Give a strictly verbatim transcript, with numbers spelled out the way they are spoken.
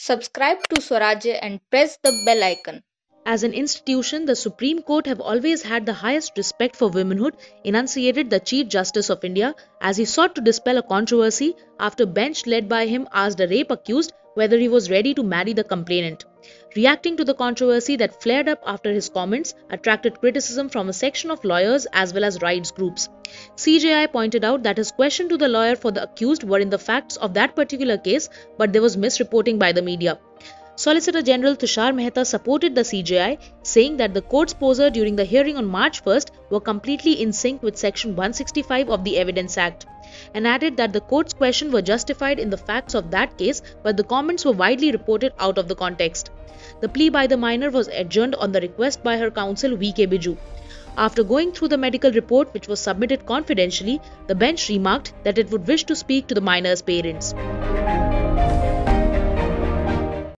Subscribe to Swarajya and press the bell icon. As an institution, the Supreme Court have always had the highest respect for womanhood, enunciated the Chief Justice of India as he sought to dispel a controversy after a bench led by him asked a rape accused whether he was ready to marry the complainant. Reacting to the controversy that flared up after his comments attracted criticism from a section of lawyers as well as rights groups. C J I pointed out that his question to the lawyer for the accused were in the facts of that particular case, but there was misreporting by the media. Solicitor General Tushar Mehta supported the C J I, saying that the court's posture during the hearing on March first were completely in sync with Section one sixty-five of the Evidence Act, and added that the court's questions were justified in the facts of that case, but the comments were widely reported out of the context. The plea by the minor was adjourned on the request by her counsel V K Biju. After going through the medical report, which was submitted confidentially, the bench remarked that it would wish to speak to the minor's parents.